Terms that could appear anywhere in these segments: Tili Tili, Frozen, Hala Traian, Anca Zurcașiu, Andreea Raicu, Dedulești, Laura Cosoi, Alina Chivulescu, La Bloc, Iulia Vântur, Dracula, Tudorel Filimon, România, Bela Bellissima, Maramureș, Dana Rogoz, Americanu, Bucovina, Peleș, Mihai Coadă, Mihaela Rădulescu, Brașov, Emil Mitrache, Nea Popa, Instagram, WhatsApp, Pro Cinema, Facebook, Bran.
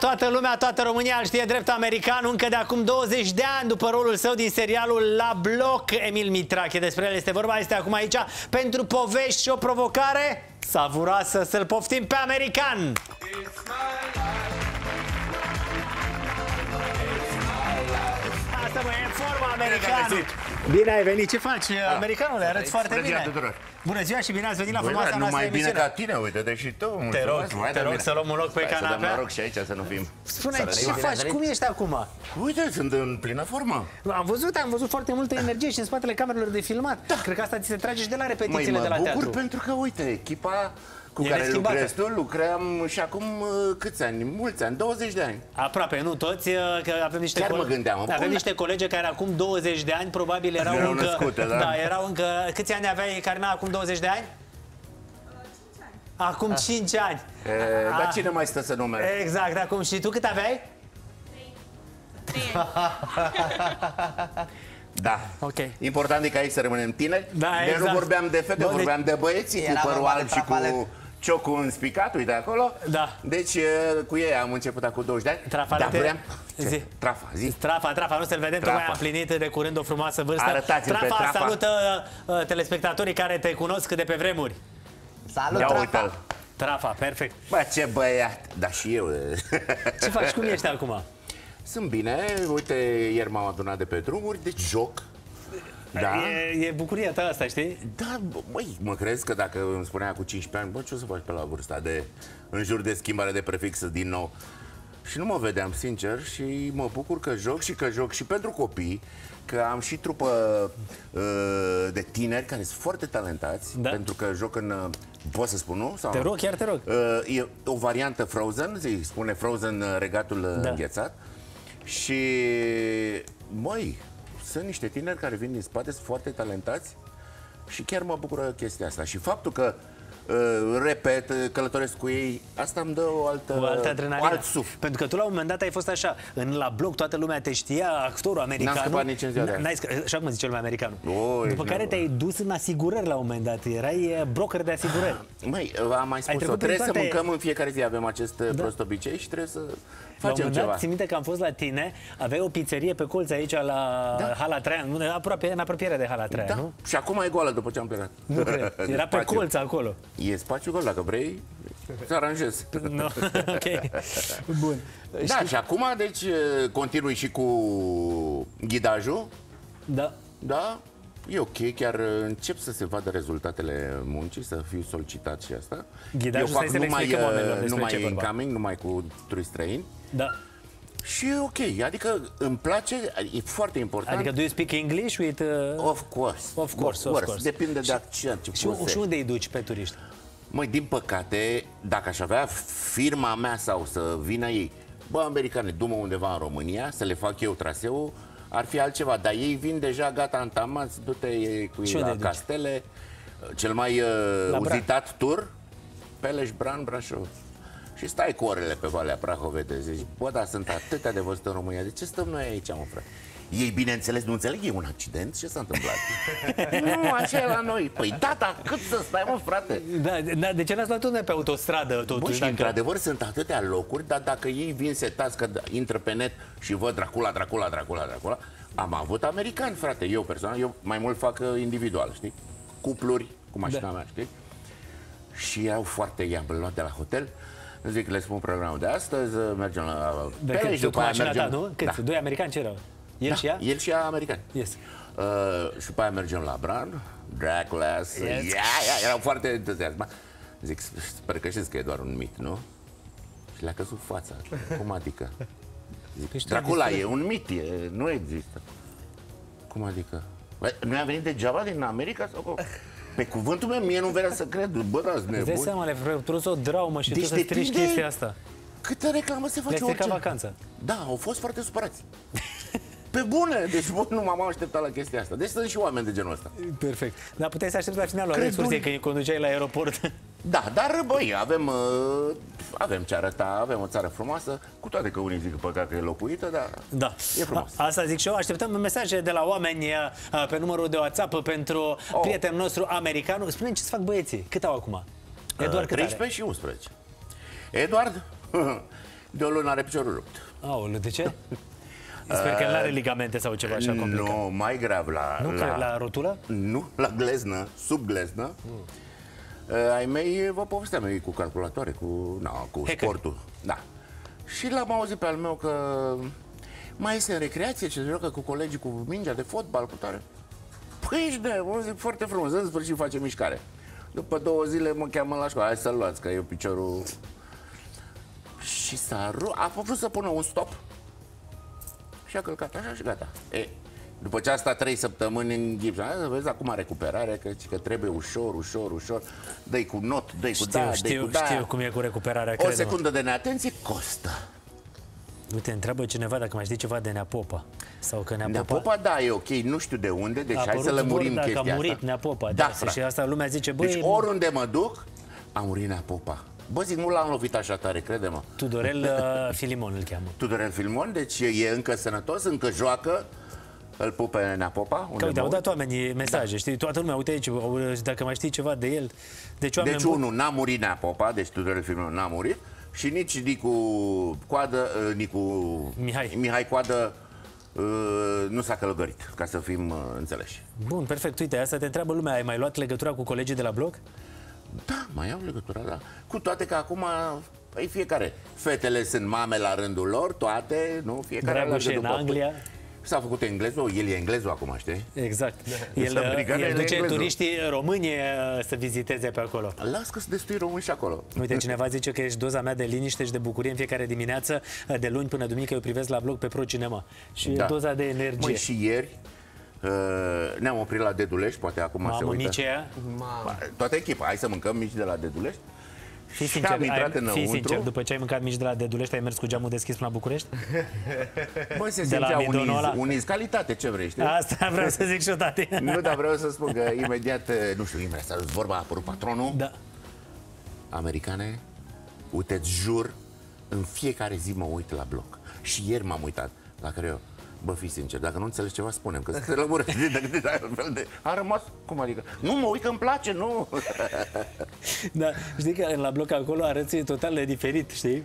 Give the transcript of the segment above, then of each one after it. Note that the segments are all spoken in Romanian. Toată lumea, toată România îl știe drept Americanu, încă de acum 20 de ani după rolul său din serialul La Bloc. Emil Mitrache, despre el este vorba, este acum aici pentru povești și o provocare savuroasă. Să-l poftim pe American! Asta mă, e în formă, American! Bine ai venit, ce faci? Americanule, arăți foarte bine! Bună ziua și bine ați venit la frumoasa noastră emisiune. Mai bine ca tine, uite-te și tu. Te rog să luăm un loc pe canapea. Să dăm noroc și aici să nu fim. Spune, ce faci? Cum ești acum? Uite, sunt în plină formă. Am văzut foarte multă energie și în spatele camerelor de filmat. Cred că asta ți se trage de la repetițiile de la teatru. Mă bucur pentru că, uite, echipa cu care lucrezi tu, lucrăm și acum câți ani? Mulți ani, 20 de ani. Aproape, nu toți, că avem niște colegi care acum 20 de ani probabil erau încă... Da, erau încă... Câți ani aveai, Carmea, acum 20 de ani? Acum 5 ani. Dar cine mai stă să numere? Exact, acum. Și tu cât aveai? 3 ani. Da. Okay. Important e ca aici să rămânem tineri. Da, exact. Nu vorbeam de fete, vorbeam de băieți cu părul alb și cu ciocul înspicat, uite acolo. Da. Deci cu ei am început acum 20 de ani. Trafa, nu se-l vedem, tocmai am plinit de curând o frumoasă vârstă. Arătați-l pe Trafa. Salută telespectatorii care te cunosc de pe vremuri. Salut, Trafa! Trafa, perfect. Bă, ce băiat! Dar și eu. Ce faci? Cum ești acum? Sunt bine, uite, ieri m-am adunat de pe drumuri, deci joc. Da. E bucuria ta asta, știi? Da, măi, mă crezi că dacă îmi spunea cu 15 ani, bă, ce o să faci pe la vârsta de, în jur de schimbare de prefix din nou? Și nu mă vedeam, sincer, și mă bucur că joc și că joc și pentru copii, că am și trupă de tineri care sunt foarte talentați, da? Pentru că joc în... Poți să spun, nu? Sau... Te rog, chiar te rog. E o variantă Frozen, îi spune Frozen, Regatul Ghețat. Și, măi, sunt niște tineri care vin din spate, sunt foarte talentați și chiar mă bucură chestia asta. Și faptul că, repet, călătoresc cu ei, asta îmi dă o altă, adrenalină, alt suf. Pentru că tu la un moment dat ai fost așa, în La Bloc toată lumea te știa, actorul american. N-am scăpat nici în ziua de aia. Așa cum zice lumea americanul. După care te-ai dus în asigurări la un moment dat, erai broker de asigurări. Măi, am mai spus-o, trebuie să mâncăm în fiecare zi, avem acest prost obicei și trebuie să... La un moment dat, țin minte că am fost la tine, aveai o pizzerie pe colț aici la Hala Traian, în apropiere de Hala Traian, nu? Și acum e goală după ce am plecat. Nu cred, era pe colț acolo. E spațiu gol, dacă vrei, să aranjez. Ok, bun. Da, și acum, deci, continui și cu ghidajul. Da. Da, e ok, chiar încep să se vadă rezultatele muncii, să fiu solicitat și asta. Eu fac numai incoming, numai cu străini. Da. Și e ok, adică îmi place, e foarte important. Adică do you speak English with... Of course. Depinde de accent. Și unde îi duci pe turiști? Măi, din păcate, dacă aș avea firma mea sau să vină ei, bă, americane, du-mă undeva în România, să le fac eu traseul, ar fi altceva. Dar ei vin deja, gata, antamați, du-te cu ei la castele. Cel mai uzitat tur, Peleș, Bran, Brașov. Și stai cu orele pe Valea Prahovei, te zici, bă, dar sunt atâtea de văzut în România, de ce stăm noi aici, mă, frate? Ei, bineînțeles, nu înțeleg, e un accident, ce s-a întâmplat? Nu, așa e la noi. Păi da, cât să stai, mă, frate? Da, de ce n-ați luat unde pe autostradă, totuși? Bă, și într-adevăr sunt atâtea locuri, dar dacă ei vin setați că intră pe net și văd Dracula, am avut americani, frate, eu personal, eu mai mult fac individual, știi? Cupluri, cu mașina mea, știi? Și eu foarte i-am luat de la hotel. Zic, le spun programul de astăzi, mergem la Peleș, după aia mergem... Nu? Câți? Doi americani, ce erau? El și ea? El și ea americani. Și după aia mergem la Bran, Dracula, erau foarte entuziasmați. Zic, sper că știți că e doar un mit, nu? Și le-a căzut fața. Cum adică? Zic, Dracula e un mit, nu există. Cum adică? Noi am venit degeaba din America sau... Pe cuvântul meu, mie nu vrea să cred. Bă, dați nebun. Îți dai seama, le frăptură o draumă și tu să-ți treci chestia asta. Câtă reclamă se face orice. Le-a ca vacanță. Da, au fost foarte supărați. Pe bune! Deci nu m-am așteptat la chestia asta. Deci sunt și oameni de genul ăsta. Perfect. Dar puteai să aștepți la finalul excursiei, că îi conduceai la aeroport. Da, dar băi, avem ce arăta, avem o țară frumoasă, cu toate că unii zic că păcat că e locuită, dar e frumos. Asta zic și eu, așteptăm mesaje de la oameni pe numărul de WhatsApp pentru prietenul nostru american. Spune-mi ce-ți fac băieții, cât au acum? Eduard, cât are? 13 și 11. Eduard, De o lună are piciorul rupt. Aoleu, de ce? Sper că nu are ligamente sau ceva așa complicat. Nu, mai grav la... Nu, la rotulă? Nu, la gleznă, sub gleznă. Ai mei, vă povesteam, ei cu calculatoare, cu, na, cu sportul. Da. Și l-am auzit pe al meu că mai este în recreație și se joacă cu colegii cu mingea de fotbal, cu tare. Păi ești de, mă zic, foarte frumos, în sfârșit face mișcare. După 2 zile mă cheamă la școală, hai să-l luați, că e piciorul... Și s-a vrut să pună un stop și a călcat așa și gata. E, după ce a stat 3 săptămâni în gips, să vezi acum recuperare, că trebuie ușor, ușor, ușor. Dă-i cu not, dă-i cu da, dă-i cu da. Știu cum e cu recuperarea, crede-mă. O secundă de neatenție costă. Uite, întreabă cineva dacă mai știi ceva de Nea Popa. Sau că Nea Popa, da, e ok, nu știu de unde, deci hai să lămurim chestia asta. A murit Nea Popa, da, și asta lumea zice, băi... Deci oriunde mă duc, a murit Nea Popa. Bă, zic, nu l-am lovit așa tare, crede-mă. Tudorel Filimon îl cheamă. Tudorel Filimon, deci e încă sănătos, încă joacă. Îl pupe Nea Popa. Uite, au dat oamenii mesaje, da. Știi, toată lumea, uite aici, dacă mai știi ceva de el. Deci, unul, n-a murit Nea Popa, deci Tudorel Filimon n-a murit. Și nici Mihai Coadă nu s-a călăgărit, ca să fim înțeleși. Bun, perfect, uite, asta te întreabă lumea. Ai mai luat legătura cu colegii de la Bloc? Da, mai au legătura, da. Cu toate că acum, păi fiecare. Fetele sunt mame la rândul lor, toate, nu? Fiecare la rândul în Anglia. S-a făcut englezul, el e englezul acum, știi? Exact. El duce turiștii români să viziteze pe acolo. Las că se destui români și acolo. Uite, cineva zice că ești doza mea de liniște și de bucurie în fiecare dimineață, de luni până duminică, eu privesc La Bloc pe Pro Cinema. Și da, doza de energie. Măi, și ieri ne-am oprit la Dedulești, poate acum se uită. Toată echipa, hai să mâncăm mici de la Dedulești. Fii sincer, după ce ai mâncat mici de la Dedulești, ai mers cu geamul deschis până la București? Băi, se simțea un iz, calitate, ce vrei, știi? Asta vreau să zic și o dată. Nu, dar vreau să spun că imediat, nu știu, imediat s-a dus vorba, a apărut patronul. Da. Americane, uite-ți jur, în fiecare zi mă uit la Bloc. Și ieri m-am uitat la Creu. Bă, fii sincer, dacă nu înțelegi ceva, spune-mi, că se lămură. A rămas, cum adică? Nu, mă uit că îmi place, nu! Da, știi că La Bloc acolo arăți total diferit, știi?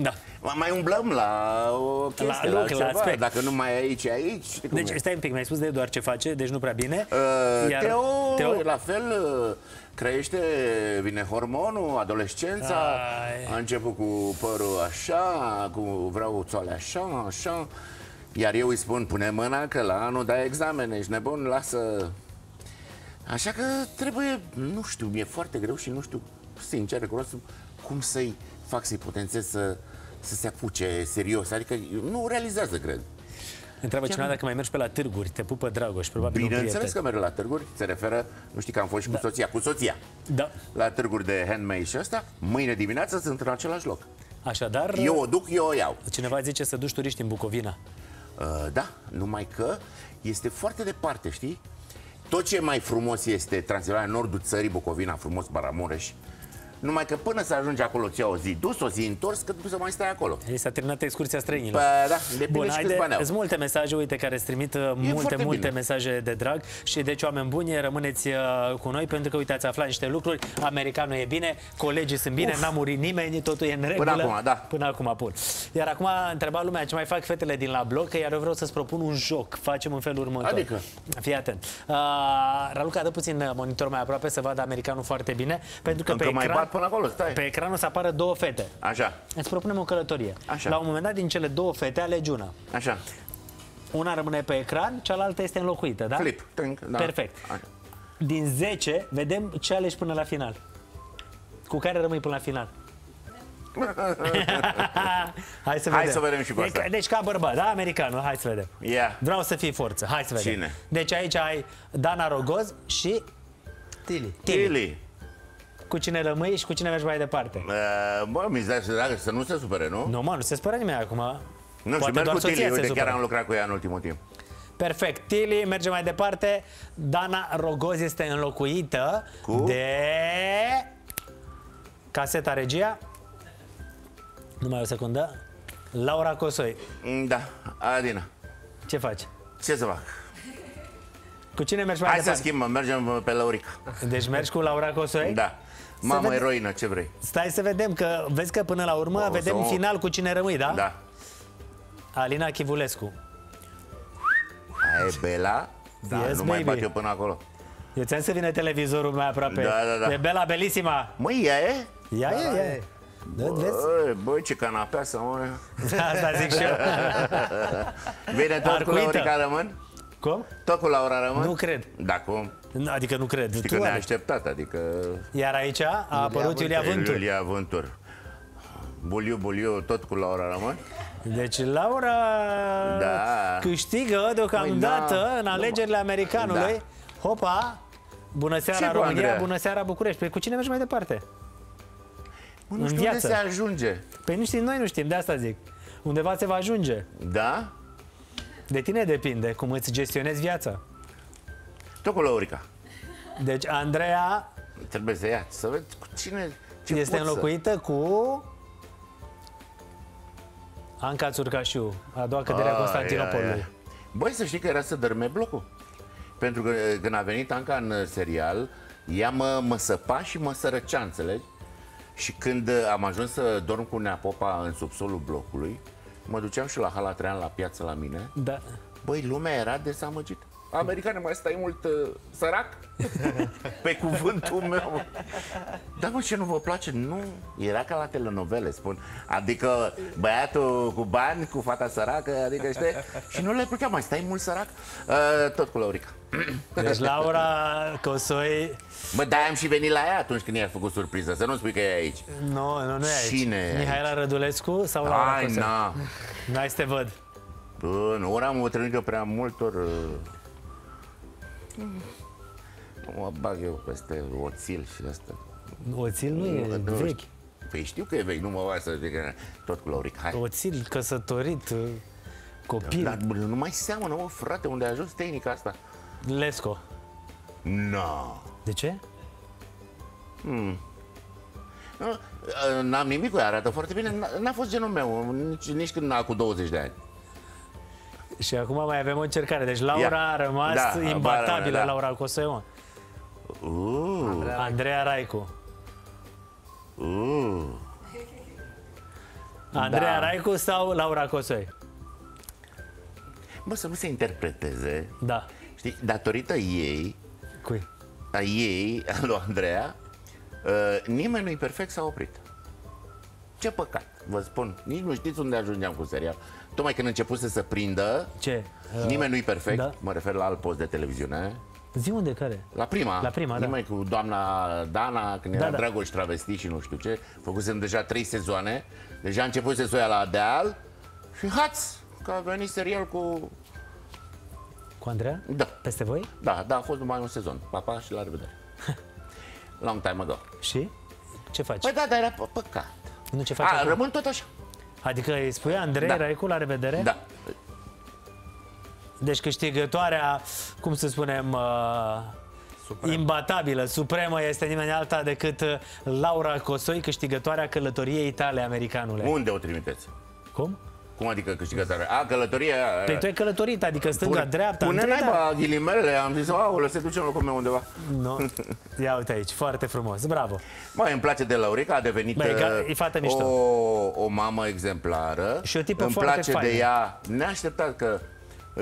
Da. Mai umblăm la o chestie, la ceva, aspect. Dacă nu mai e aici, Deci, stai un pic, mi-ai spus de doar ce face, deci nu prea bine. Teo, la fel, crește, vine hormonul, adolescența, a început cu părul așa, cu vreau țoale așa, așa. Iar eu îi spun, pune mâna că la anul dai examene, ești nebun, lasă. Așa că trebuie, nu știu, mi-e foarte greu și nu știu, sincer, recunosc, cum să-i fac să-i potențez să se apuce serios, adică nu realizează, cred. Întreabă cineva dacă mai mergi pe la târguri, te pupă Dragoș, probabil. Bineînțeles că merg la târguri, se referă, nu știi că am fost și cu soția, da, la târguri de handmade și asta, mâine dimineață sunt în același loc. Așadar, eu o duc, eu o iau. Cineva zice să duci turiști în Bucovina. Da, numai că este foarte departe, știi? Tot ce mai frumos este Transilvania, nordul țării, Bucovina, frumos, Maramureș. Numai că până să ajungi acolo, ți-a o zi dus, o zi întors, cât să mai stai acolo. S-a terminat excursia străinilor. Da, bun, sunt multe mesaje, uite, care îți trimit multe mesaje de drag. Și deci, oameni buni, rămâneți cu noi, pentru că, uite, ați aflat niște lucruri. Americanul e bine, colegii sunt bine, n-a murit nimeni, totul e în regulă. Până acum, da. Până acum, pur. Iar acum întreba lumea ce mai fac fetele din La Bloc, iar eu vreau să-ți propun un joc. Facem în felul următor. Adică? Fii atent. Raluca, dă puțin monitor mai aproape să vadă Americanul foarte bine, pentru că până acolo, stai. Pe ecran o să apară 2 fete. Așa. Îți propunem o călătorie. Așa. La un moment dat, din cele 2 fete, alegi una. Așa. Una rămâne pe ecran, cealaltă este înlocuită, da? Flip. Tânc, da. Perfect. Așa. Din 10, vedem ce alegi până la final. Cu care rămâi până la final? Hai să vedem. Hai să vedem și cu asta. Deci ca bărbat, da? Americanul, hai să vedem. Yeah. Vreau să fii forță, hai să vedem. Cine? Deci aici ai Dana Rogoz și... Tili. Tili. Cu cine rămâi și cu cine mergi mai departe? Bă, mi-ți dai să nu se supere, nu? Nu, mă, nu se supără nimeni acum. Nu, și merg cu Tili, uite, chiar am lucrat cu ea în ultimul timp. Perfect, Tili merge mai departe. Dana Rogoz este înlocuită cu... de... Caseta, regia. Numai o secundă. Laura Cosoi. Da, Adina. Ce faci? Ce să fac? Cu cine mergi mai departe? Hai să schimbăm, mergem pe Laurica. Deci mergi cu Laura Cosoi? Da. Mamă eroină, ce vrei? Stai să vedem, că vezi că până la urmă vedem final cu cine rămâi, da? Da. Alina Chivulescu. Aia e Bela? Da, yes, nu mai fac eu până acolo. Eu ți-am să vină televizorul mai aproape. Da, da. E Bela Bellissima. Măi, ea e? Ea e, ea e. Bă, ce canapea să mă... Asta zic și eu. Vine tot cu Laurica rămân? Cum? Tot cu Laura rămân? Nu cred. Da, cum? Adică nu cred. Știi că ne-a așteptat, adică... Iar aici a apărut Iulia Vântur. Iulia Vântur. Buliu, buliu, tot cu Laura rămân? Deci Laura câștigă deocamdată în alegerile Americanului. Hopa! Bună seara România, bună seara București. Păi cu cine mergi mai departe? Nu știu unde se ajunge. Păi nu știm, noi nu știm, de asta zic. Undeva se va ajunge. Da? De tine depinde cum îți gestionezi viața. Tot cu Laurica. Deci Andreea... Trebuie să ia, să văd cu cine... Este înlocuită cu... Anca Zurcașiu, a doua cădere a Constantinopolului. Băi, să știi că era să dărme blocul. Pentru că când a venit Anca în serial, ea mă săpa și mă sărăcea, înțelegi? Și când am ajuns să dorm cu Nea Popa în subsolul blocului, mă duceam și la Hala Traian, la piață la mine. Da. Băi, lumea era dezamăgită. Americane, mai stai mult sărac? Pe cuvântul meu. Dar mă, ce nu vă place? Nu, era ca la telenovele, spun. Adică băiatul cu bani, cu fata săracă, adică știi? Și nu le plăcea, mai stai mult sărac? Tot cu Laurica. Deci Laura Cosoi... Bă, da, am și venit la ea atunci când i-a făcut surpriză, să nu spui că e aici. Nu, nu e aici. Cine? Mihaela Rădulescu sau Laura Cosoi? Ai, na. N-ai să te văd. Bă, nu, ori am otrânit eu prea multor... Nu mă bag eu peste oțil și asta. Oțil nu e vechi. Păi știu că e vechi, nu mă bag să zic. Tot cu Laurica, hai. Oțil, căsătorit, copil. Dar nu mai seamănă, mă, frate, unde a ajuns tehnica asta. Lesco. No. De ce? N-am nimic cu ea, arată foarte bine. N-a fost genul meu, nici când n-a cu 20 de ani. Și acum mai avem o încercare. Deci Laura a rămas imbatabilă, Laura Cosoi. Andreea Raicu. Andreea Raicu sau Laura Cosoi? Bă, să nu se interpreteze. Da. Știi, datorită ei... Cui? A ei, a lui Andreea, nimeni nu-i perfect, s-a oprit. Ce păcat, vă spun. Nici nu știți unde ajungeam cu serial. Tocmai când început să se prindă, nimeni nu-i perfect, mă refer la alt post de televiziune. Zi unde, care? La Prima. La Prima, numai cu doamna Dana, când era Dragoș travesti și nu știu ce, făcusem deja 3 sezoane, deja început să soia la deal și hați, că a venit serial cu... Cu Andreea? Da. Peste voi? Da, da, a fost numai un sezon. Pa, pa și la revedere. Long time ago. Și? Ce faci? Păi da, dar era păcat. Nu, ce faci acum? Rămân tot așa. Adică îi spui Andreea Raicu, la revedere? Da. Deci câștigătoarea, cum să spunem, imbatabilă, supremă, este nimeni alta decât Laura Cosoi, câștigătoarea călătoriei tale, Americanule. Unde o trimiteți? Cum? Cum adică câștigătoarea? A, călătoria... Păi tu ai călătorit, adică stânga-dreapta. Pune naiba ghilimelele, am zis, aoleu, se duce în locul meu undeva. No. Ia uite aici, foarte frumos, bravo. Mai îmi place de Laurica, a devenit o mamă exemplară. Și o tipă foarte faină. Îmi place de ea, neașteptat că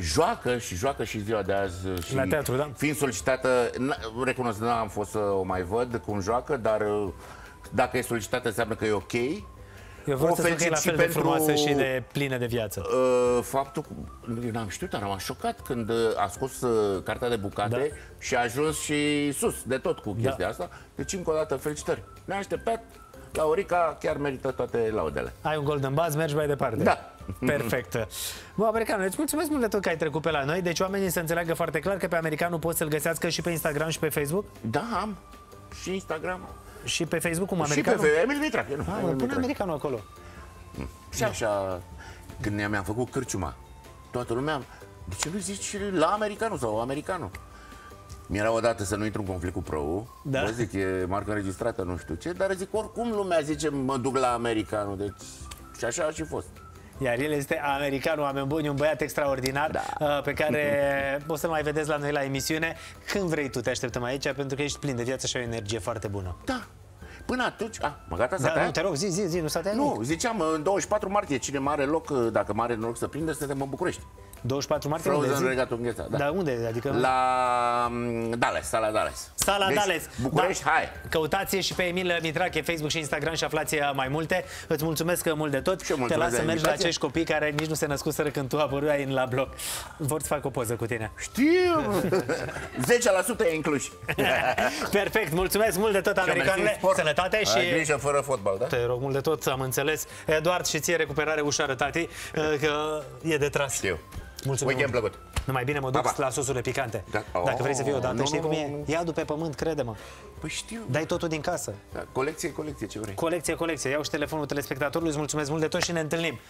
joacă și joacă și ziua de azi. Și la teatru, da? Fiind solicitată, recunosc, nu am fost să o mai văd cum joacă, dar dacă e solicitată înseamnă că e ok. Eu vreau să spun că e la fel de frumoasă și de plină de viață. Faptul, n-am știut, dar am șocat când a scos cartea de bucate și a ajuns și sus de tot cu chestia asta. Deci încă o dată felicitări. Ne-a așteptat, Laurica chiar merită toate laudele. Ai un golden buzz, mergi mai departe. Da. Perfect. Bă, Americanul, îți mulțumesc mult de tot că ai trecut pe la noi. Deci oamenii să înțeleagă foarte clar că pe Americanul poți să-l găsească și pe Instagram și pe Facebook? Da, am. Și Instagram. Și pe Facebook cum Americanul? Și pe Emil Mitrache. Pune Americanul acolo. Și așa, când mi-am făcut cârciuma, toată lumea, de ce nu zici la Americanul sau Americanul? Mi-era odată să nu intru în conflict cu Pro-ul. Vă zic, e marcă înregistrată, nu știu ce, dar zic, oricum lumea zice, mă duc la Americanul. Deci, și așa a și fost. Iar el este Americanul, oameni buni, un băiat extraordinar pe care o să-l mai vedeți la noi la emisiune. Când vrei tu, te așteptăm aici, pentru că ești plin de viață și o energie foarte bună. Da. Până atunci... A, mă gata, da, nu, te rog, zi, nu s-a tăiat nimic. Nu, ziceam, în 24 martie, cine mare loc, dacă mare noroc să prindă, suntem în București. 24 martie, Frozen, unde zi? Regatul Gheții, da. Dar unde? Adică... La Dallas, Sala Dallas. Sala deci, Dallas. București, da. Hai! Căutați și pe Emil Mitrache, Facebook și Instagram și aflați mai multe. Îți mulțumesc mult de tot. Te las să mergi la acești copii care nici nu se născuseră când tu apăruai în La Bloc. Vor să fac o poză cu tine. Știu! 10% e inclus. Perfect, mulțumesc mult de tot, Americanule. Sănătate și... Ai grijă fără fotbal, da? Te rog mult de tot, am înțeles. Eduard, și ție recuperare ușoară, tati, că e de tras. Știu. Mulțumim. Weekend plăcut. Numai bine, mă duc la sosurile picante. Da. Oh, dacă vrei să fie odată, știi cum e? Iadu pe pământ, crede-mă. Păi știu. Dai totul din casă. Da. Colecție, ce vrei. Colecție. Iau și telefonul telespectatorului. Îți mulțumesc mult de tot și ne întâlnim.